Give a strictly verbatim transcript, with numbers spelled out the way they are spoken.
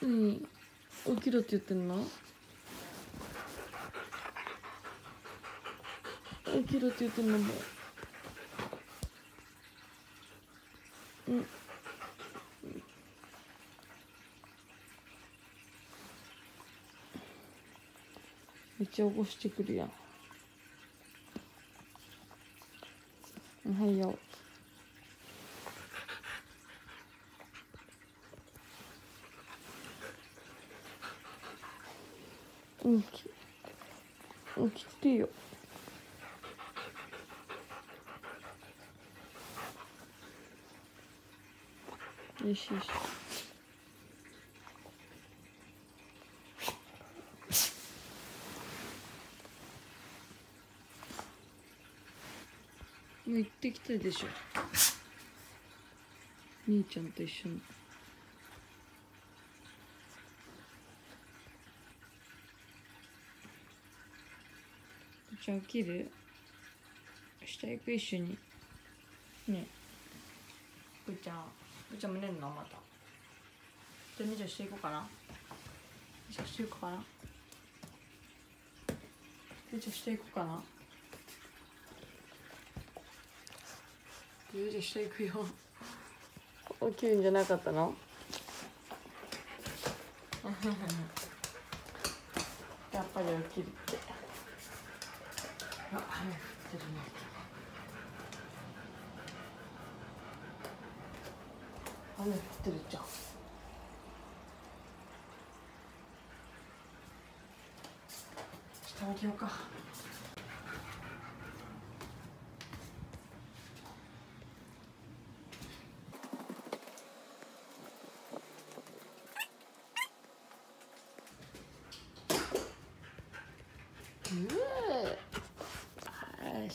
何起きろって言ってんの？起きろって言ってんのもう。うん。めっちゃ起こしてくるやん。おはよう。起き、起きてよ。よしよし。もう行ってきたでしょ。兄ちゃんと一緒に。じゃあ起きる？下行く一緒に。ねえ。ぶーちゃん。ぶーちゃんも寝るのまた。じゃあ、みーちゃんしていこうかな。みーちゃんしていこうかな。みーちゃんしていこうかな。みーちゃんしていくよ。起きるんじゃなかったの？やっぱり起きるって。あ、雨降ってるね。雨降ってるじゃん。下を着ようか。うー。よ